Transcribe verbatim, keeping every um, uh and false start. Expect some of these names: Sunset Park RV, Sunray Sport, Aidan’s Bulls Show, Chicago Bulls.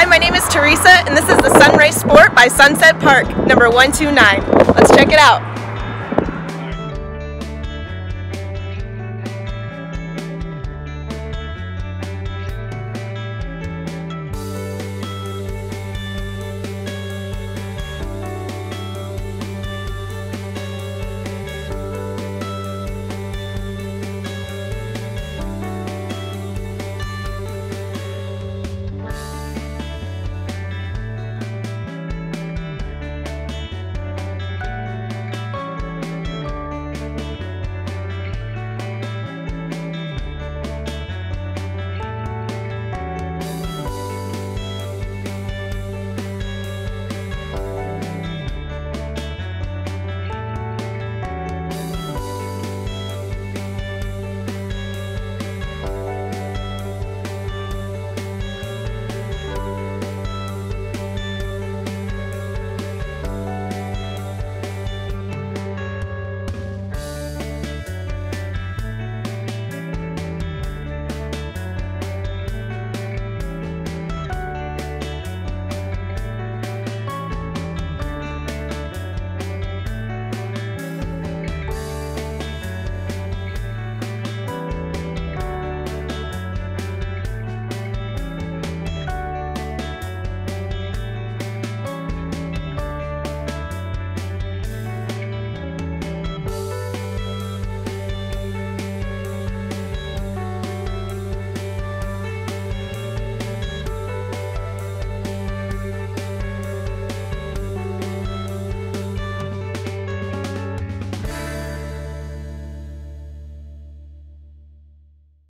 Hi, my name is Teresa, and this is the Sunray Sport by Sunset Park, number one two nine. Let's check it out.